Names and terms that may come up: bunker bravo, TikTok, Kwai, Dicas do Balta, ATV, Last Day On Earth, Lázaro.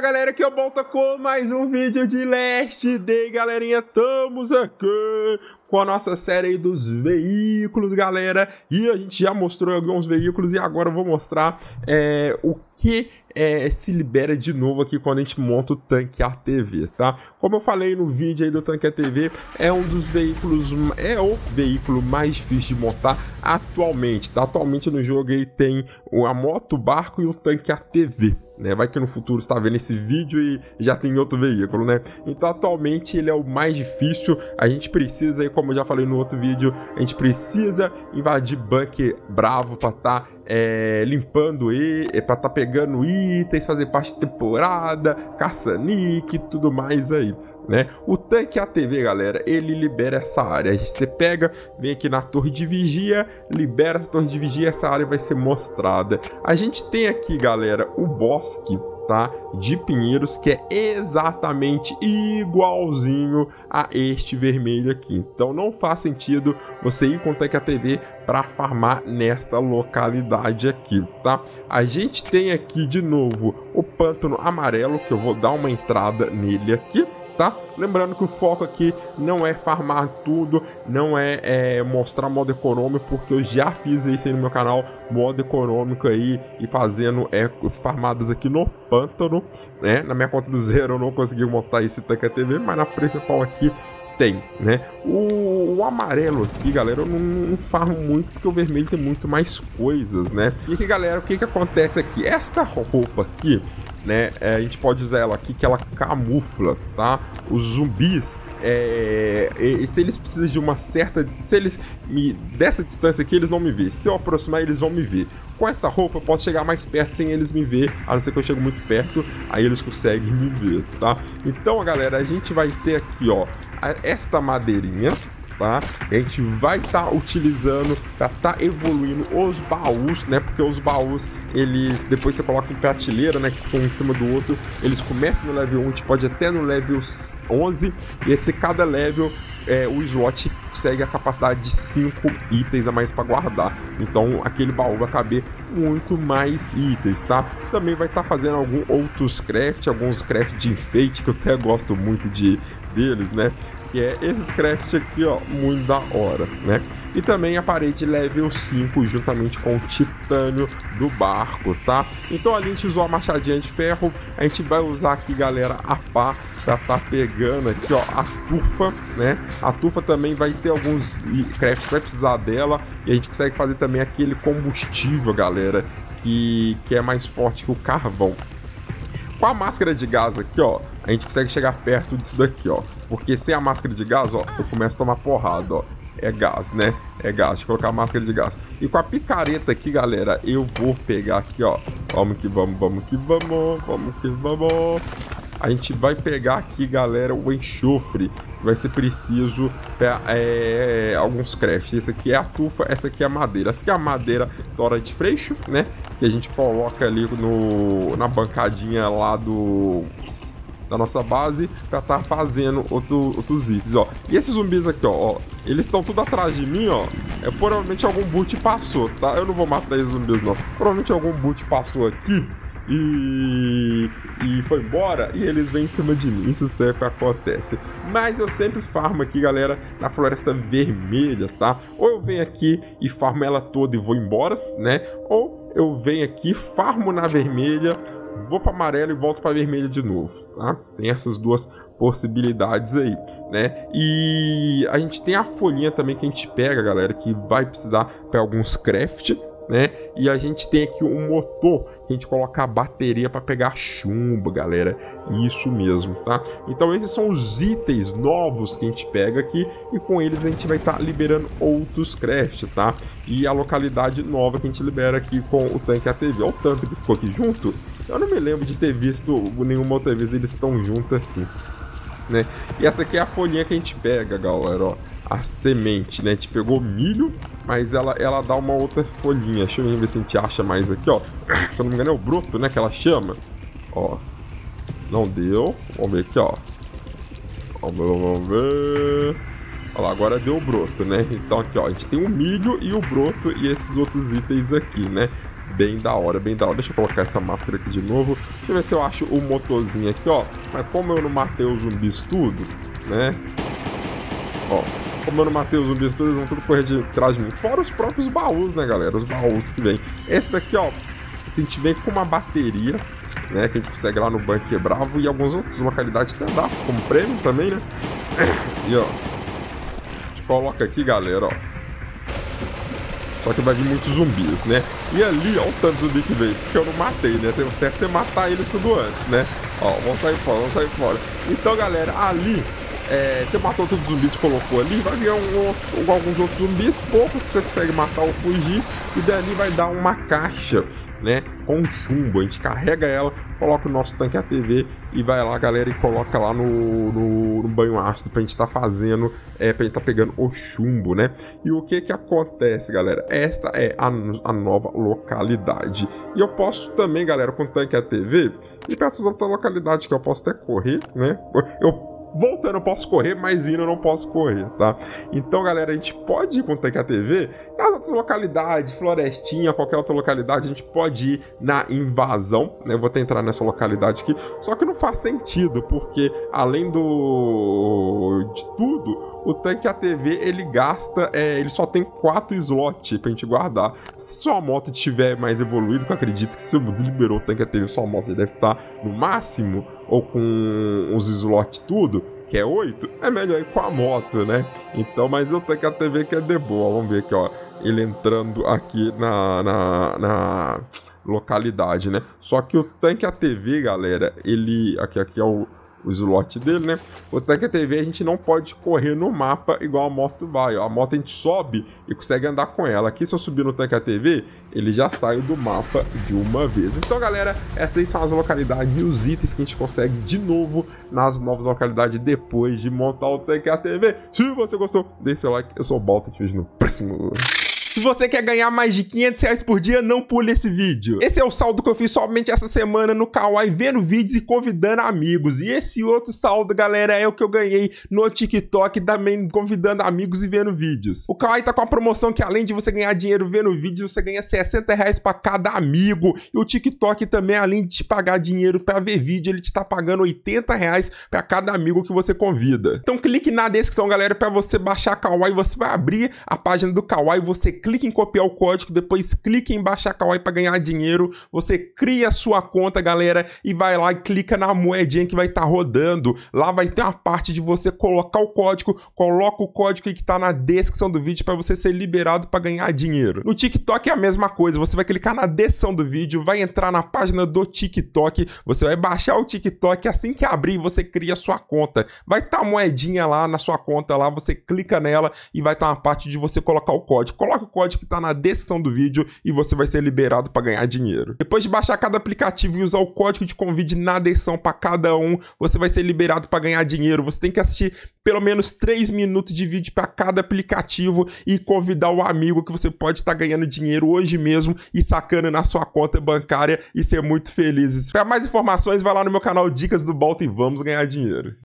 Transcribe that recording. Fala galera, aqui é o Balta com mais um vídeo de Last Day, galerinha. Estamos aqui com a nossa série aí dos veículos, galera. E a gente já mostrou alguns veículos e agora eu vou mostrar o que se libera de novo aqui quando a gente monta o tanque ATV, tá? Como eu falei no vídeo aí do tanque ATV, é um dos veículos, é o veículo mais difícil de montar atualmente, tá? Atualmente no jogo aí tem a moto, o barco e o tanque ATV, né? Vai que no futuro você tá vendo esse vídeo e já tem outro veículo, né? Então atualmente ele é o mais difícil. A gente precisa aí, como eu já falei no outro vídeo, a gente precisa invadir bunker bravo para estar limpando e para estar pegando itens, fazer parte de temporada, caça-nique e tudo mais aí, né? O tanque ATV, galera, ele libera essa área. Você pega, vem aqui na torre de vigia, libera essa torre de vigia, essa área vai ser mostrada. A gente tem aqui, galera, o bosque, tá, de pinheiros, que é exatamente igualzinho a este vermelho aqui. Então não faz sentido você ir com o tanque ATV para farmar nesta localidade aqui, tá? A gente tem aqui de novo o pântano amarelo, que eu vou dar uma entrada nele aqui, tá? Lembrando que o foco aqui não é farmar tudo, não é, mostrar modo econômico, porque eu já fiz isso aí no meu canal, modo econômico aí, e fazendo farmadas aqui no pântano, né? Na minha conta do zero eu não consegui montar esse tanque ATV, mas na principal aqui tem, né? O amarelo aqui, galera, eu não farmo muito, porque o vermelho tem muito mais coisas, né? E aqui, galera, o que que acontece aqui? Esta roupa aqui, né, a gente pode usar ela aqui, que ela camufla, tá? Os zumbis, se eles precisam de uma certa, se eles dessa distância aqui, eles não me veem. Se eu aproximar, eles vão me ver. Com essa roupa eu posso chegar mais perto sem eles me ver, a não ser que eu chego muito perto, aí eles conseguem me ver, tá? Então, galera, a gente vai ter aqui, ó, esta madeirinha, tá? A gente vai estar utilizando para estar evoluindo os baús, né? Porque os baús, eles depois você coloca em prateleira, né, que ficam um em cima do outro, eles começam no level 1, a gente pode até no level 11, e esse cada level o slot segue a capacidade de 5 itens a mais para guardar. Então aquele baú vai caber muito mais itens, tá? Também vai estar fazendo alguns craft de enfeite, que eu até gosto muito deles, né? Que é esses crafts aqui, ó, muito da hora, né? E também a parede level 5, juntamente com o titânio do barco, tá? Então ali a gente usou a machadinha de ferro, a gente vai usar aqui, galera, a pá, pra tá pegando aqui, ó, a tufa, né? A tufa também vai ter alguns crafts que vai precisar dela, e a gente consegue fazer também aquele combustível, galera, que é mais forte que o carvão. Com a máscara de gás aqui, ó, a gente consegue chegar perto disso daqui, ó. Porque sem a máscara de gás, ó, eu começo a tomar porrada, ó. É gás, né? É gás, deixa eu colocar a máscara de gás. E com a picareta aqui, galera, eu vou pegar aqui, ó. Vamos que vamos, vamos que vamos, vamos que vamos. A gente vai pegar aqui, galera, o enxofre. Vai ser preciso para alguns crafts. Esse aqui é a tufa, essa aqui é a madeira. Essa aqui é a madeira tora de freixo, né? Que a gente coloca ali na bancadinha lá da nossa base para tá fazendo outros itens, ó. E esses zumbis aqui, ó, eles estão tudo atrás de mim, ó. Provavelmente algum boot passou, tá? Eu não vou matar esses zumbis, não. Provavelmente algum boot passou aqui e foi embora, e eles vêm em cima de mim. Isso sempre acontece. Mas eu sempre farmo aqui, galera, na floresta vermelha, tá? Ou eu venho aqui e farmo ela toda e vou embora, né? Ou eu venho aqui, farmo na vermelha, vou para amarelo e volto para vermelho de novo, tá? Tem essas duas possibilidades aí, né? E a gente tem a folhinha também que a gente pega, galera, que vai precisar para alguns crafts, né? E a gente tem aqui um motor que a gente coloca a bateria para pegar chumbo, galera. Isso mesmo, tá? Então esses são os itens novos que a gente pega aqui, e com eles a gente vai estar liberando outros crafts, tá? E a localidade nova que a gente libera aqui com o tanque ATV. Olha o tanto que ficou aqui junto. Eu não me lembro de ter visto nenhuma outra vez eles estão juntos assim, né? E essa aqui é a folhinha que a gente pega, galera, ó. A semente, né? A gente pegou milho, mas ela dá uma outra folhinha. Deixa eu ver se a gente acha mais aqui, ó. Se eu não me engano é o broto, né, que ela chama. Ó, não deu. Vamos ver aqui, ó. Vamos ver. Olha lá, agora deu o broto, né? Então aqui, ó, a gente tem o milho e o broto e esses outros itens aqui, né? bem da hora, bem da hora. Deixa eu colocar essa máscara aqui de novo. Deixa eu ver se eu acho o motorzinho aqui, ó. Mas como eu não matei os zumbis tudo, né? Ó, como eu não matei os zumbis tudo, eles vão tudo correr de trás de mim. Fora os próprios baús, né, galera? Os baús que vem. Esse daqui, ó, assim, a gente vem com uma bateria, né? Que a gente consegue lá no bunker bravo e alguns outros. Uma qualidade até dá como prêmio também, né? E, ó, coloca aqui, galera, ó. Só que vai vir muitos zumbis, né? E ali, ó, o tanto de zumbi que veio. Porque eu não matei, né? O certo é matar eles tudo antes, né? Ó, vão sair fora, vão sair fora. Então, galera, ali, você matou todos os zumbis, colocou ali. Vai vir alguns outros zumbis, poucos que você consegue matar ou fugir. E dali vai dar uma caixa, né? Com chumbo. A gente carrega ela, coloca o nosso tanque ATV e vai lá, galera, e coloca lá no banho ácido pra gente tá fazendo, pra gente tá pegando o chumbo, né? E o que que acontece, galera? Esta é a nova localidade. E eu posso também, galera, com o tanque ATV e pra essas outras localidades que eu posso até correr, né? Voltando eu posso correr, mas indo eu não posso correr, tá? Então, galera, a gente pode ir com o tanque ATV nas outras localidades, florestinha, qualquer outra localidade, a gente pode ir na invasão, né? Eu vou até entrar nessa localidade aqui, só que não faz sentido, porque além de tudo, o tanque ATV, ele gasta, ele só tem 4 slots pra gente guardar. Se sua moto tiver mais evoluído, que eu acredito que se você liberou o tanque ATV, sua moto já deve estar no máximo, ou com os slots tudo, que é 8, é melhor ir com a moto, né? Então, mas o tanque ATV que é de boa. Vamos ver aqui, ó, ele entrando aqui na localidade, né? Só que o tanque ATV, galera, ele... Aqui é o slot dele, né? O tanque ATV a gente não pode correr no mapa igual a moto vai, ó. A moto a gente sobe e consegue andar com ela. Aqui, se eu subir no tanque ATV, ele já saiu do mapa de uma vez. Então, galera, essas aí são as localidades e os itens que a gente consegue de novo nas novas localidades depois de montar o tanque ATV. Se você gostou, deixe seu like. Eu sou o Balta, te vejo no próximo. Se você quer ganhar mais de R$500 por dia, não pule esse vídeo. Esse é o saldo que eu fiz somente essa semana no Kwai, vendo vídeos e convidando amigos. E esse outro saldo, galera, é o que eu ganhei no TikTok, também convidando amigos e vendo vídeos. O Kwai tá com a promoção que além de você ganhar dinheiro vendo vídeos, você ganha R$60 pra cada amigo. E o TikTok também, além de te pagar dinheiro pra ver vídeo, ele te tá pagando R$80 pra cada amigo que você convida. Então clique na descrição, galera, pra você baixar a Kwai. Você vai abrir a página do Kwai, você clique em copiar o código, depois clique em baixar Kwai para ganhar dinheiro. Você cria a sua conta, galera, e vai lá e clica na moedinha que vai estar rodando. Lá vai ter uma parte de você colocar o código. Coloca o código que está na descrição do vídeo para você ser liberado para ganhar dinheiro. No TikTok é a mesma coisa. Você vai clicar na descrição do vídeo, vai entrar na página do TikTok, você vai baixar o TikTok. Assim que abrir, você cria a sua conta. Vai estar a moedinha lá na sua conta lá, você clica nela e vai estar uma parte de você colocar o código. Coloca o código que tá na descrição do vídeo e você vai ser liberado para ganhar dinheiro. Depois de baixar cada aplicativo e usar o código de convite na descrição para cada um, você vai ser liberado para ganhar dinheiro. Você tem que assistir pelo menos 3 minutos de vídeo para cada aplicativo e convidar o amigo que você pode estar ganhando dinheiro hoje mesmo e sacando na sua conta bancária e ser muito feliz. Para mais informações, vai lá no meu canal Dicas do Balta e vamos ganhar dinheiro.